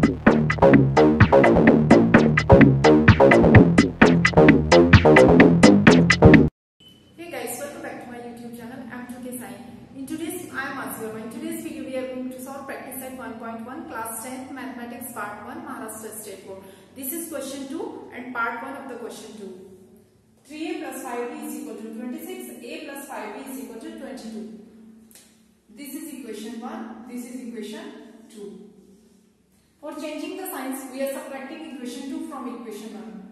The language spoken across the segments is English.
Hey guys, welcome back to my YouTube channel M2K Sai. In today's I am Asya. In today's video we are going to solve practice set 1.1 class 10th mathematics part 1 Maharashtra State Board. This is question 2 and part 1 of the question 2. 3a plus 5b is equal to 26, a plus 5b is equal to 22. This is equation 1, this is equation 2. For changing the signs, we are subtracting equation 2 from equation 1.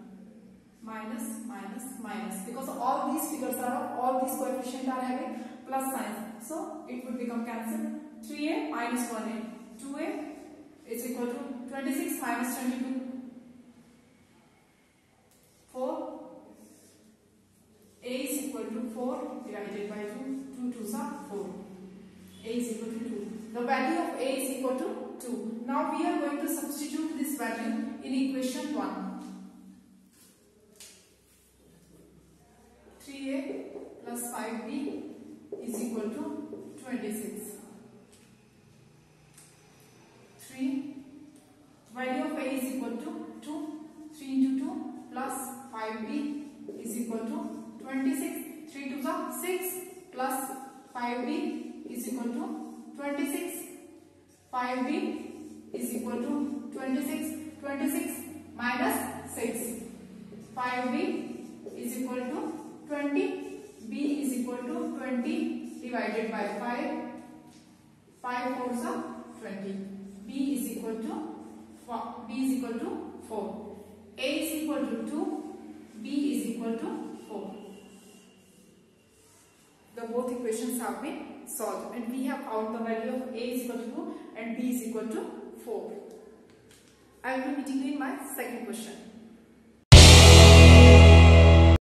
Minus, minus, minus. Because all these figures are up, all these coefficients are having plus signs. So, it would become cancelled. 3a minus 1a. 2a is equal to 26 minus 22. 4 divided by 2, 2 2s are 4. A is equal to 2. The value of A is equal to 2. Now we are going to substitute this value in equation 1. 3A plus 5B is equal to 26. 3. Value of A is equal to 2. 3 into 2 plus 5B is equal to 26. 3 to the 6 plus 5b is equal to 26. 5b is equal to 26. 26 minus 6. 5b is equal to 20. b is equal to 20 divided by 5. 5 4s are 20. b is equal to 4. a is equal to 2. b is equal to 4. Both equations have been solved and we have found the value of A is equal to 2 and B is equal to 4. I will be meeting you in my second